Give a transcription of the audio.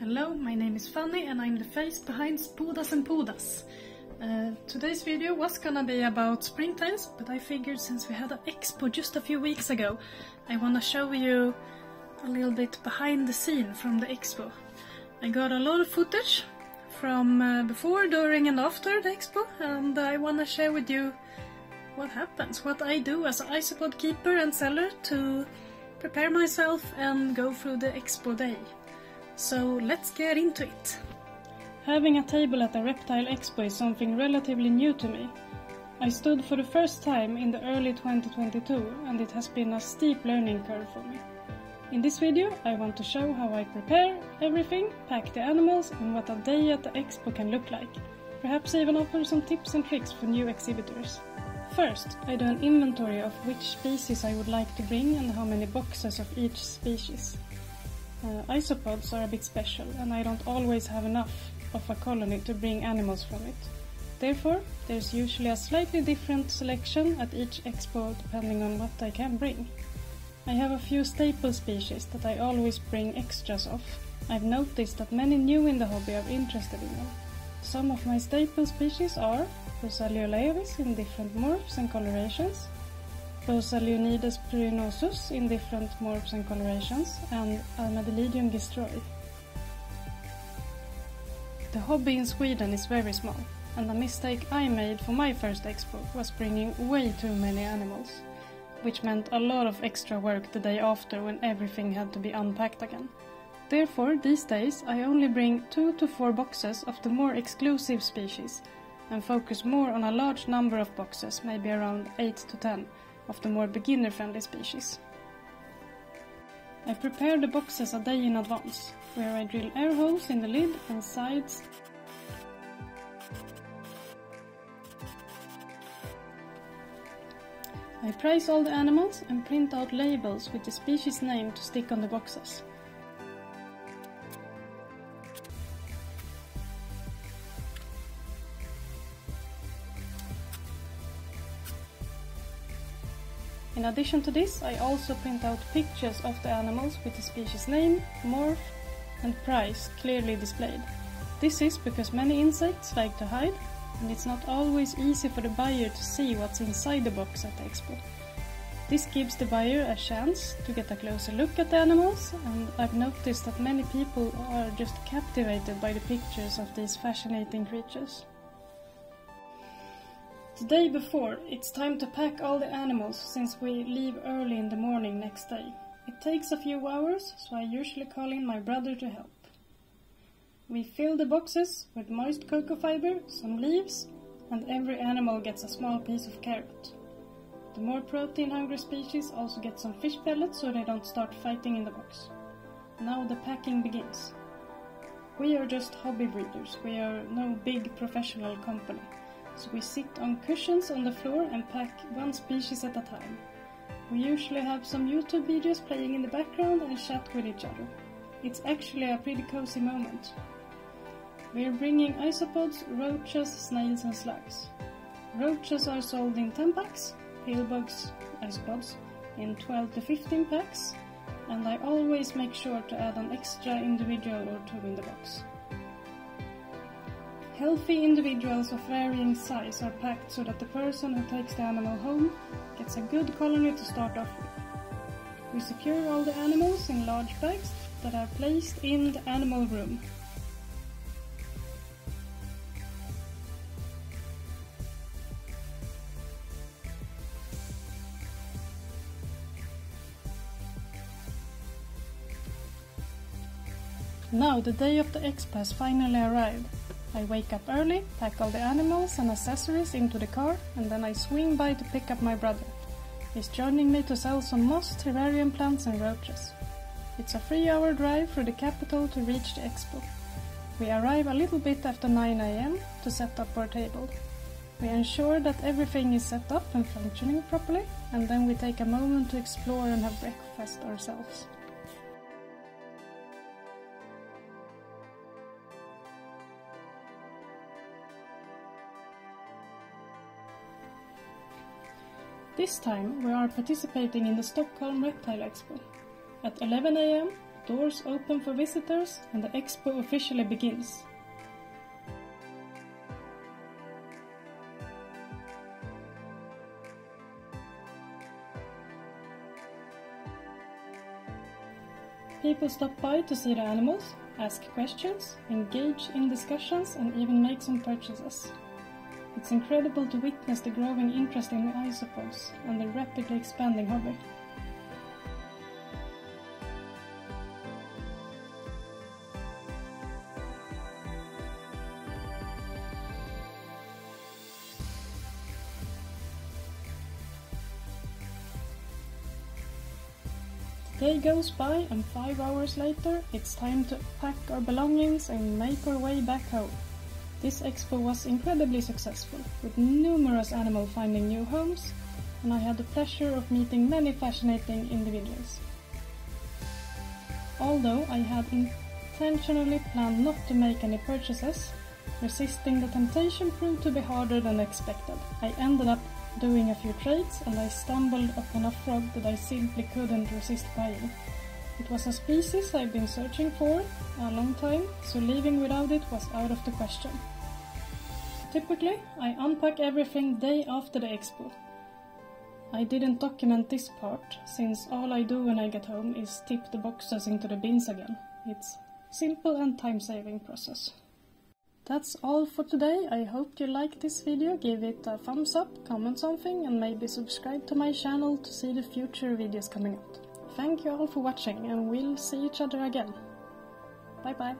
Hello, my name is Fanny and I'm the face behind Spodas and Podas. Today's video was gonna be about springtails, but I figured since we had an expo just a few weeks ago, I wanna show you a little bit behind the scene from the expo. I got a lot of footage from before, during and after the expo, and I wanna share with you what happens, what I do as an isopod keeper and seller to prepare myself and go through the expo day. So let's get into it! Having a table at a reptile expo is something relatively new to me. I stood for the first time in the early 2022 and it has been a steep learning curve for me. In this video I want to show how I prepare everything, pack the animals and what a day at the expo can look like. Perhaps even offer some tips and tricks for new exhibitors. First, I do an inventory of which species I would like to bring and how many boxes of each species. Isopods are a bit special and I don't always have enough of a colony to bring animals from it. Therefore, there's usually a slightly different selection at each expo depending on what I can bring. I have a few staple species that I always bring extras of. I've noticed that many new in the hobby are interested in them. Some of my staple species are Porcellio laevis in different morphs and colorations, Porcellionides pruinosus in different morphs and colorations, and Armadillidium gestroi. The hobby in Sweden is very small, and a mistake I made for my first expo was bringing way too many animals, which meant a lot of extra work the day after when everything had to be unpacked again. Therefore, these days I only bring 2 to 4 boxes of the more exclusive species, and focus more on a large number of boxes, maybe around 8 to 10. Of the more beginner-friendly species. I prepare the boxes a day in advance, where I drill air holes in the lid and sides . I price all the animals and print out labels with the species name to stick on the boxes. In addition to this, I also print out pictures of the animals with the species name, morph and price clearly displayed. This is because many insects like to hide and it's not always easy for the buyer to see what's inside the box at the expo. This gives the buyer a chance to get a closer look at the animals, and I've noticed that many people are just captivated by the pictures of these fascinating creatures. The day before, it's time to pack all the animals since we leave early in the morning next day. It takes a few hours, so I usually call in my brother to help. We fill the boxes with moist cocoa fiber, some leaves, and every animal gets a small piece of carrot. The more protein-hungry species also get some fish pellets so they don't start fighting in the box. Now the packing begins. We are just hobby breeders, we are no big professional company. So we sit on cushions on the floor and pack one species at a time. We usually have some YouTube videos playing in the background and chat with each other. It's actually a pretty cozy moment. We're bringing isopods, roaches, snails and slugs. Roaches are sold in 10 packs, pillbugs, isopods, in 12 to 15 packs, and I always make sure to add an extra individual or two in the box. Healthy individuals of varying size are packed so that the person who takes the animal home gets a good colony to start off with. We secure all the animals in large bags that are placed in the animal room. Now the day of the expo has finally arrived. I wake up early, pack all the animals and accessories into the car, and then I swing by to pick up my brother. He's joining me to sell some moss, terrarium plants and roaches. It's a 3-hour drive through the capital to reach the expo. We arrive a little bit after 9 AM to set up our table. We ensure that everything is set up and functioning properly, and then we take a moment to explore and have breakfast ourselves. This time we are participating in the Stockholm Reptile Expo. At 11 AM Doors open for visitors and the expo officially begins. People stop by to see the animals, ask questions, engage in discussions and even make some purchases. It's incredible to witness the growing interest in the isopods and the rapidly expanding hobby. Day goes by and 5 hours later it's time to pack our belongings and make our way back home. This expo was incredibly successful, with numerous animals finding new homes, and I had the pleasure of meeting many fascinating individuals. Although I had intentionally planned not to make any purchases, resisting the temptation proved to be harder than expected. I ended up doing a few trades and I stumbled upon a frog that I simply couldn't resist buying. It was a species I've been searching for a long time, so leaving without it was out of the question. Typically, I unpack everything day after the expo. I didn't document this part, since all I do when I get home is tip the boxes into the bins again. It's a simple and time-saving process. That's all for today. I hope you liked this video, give it a thumbs up, comment something and maybe subscribe to my channel to see the future videos coming out. Thank you all for watching and we'll see each other again. Bye bye!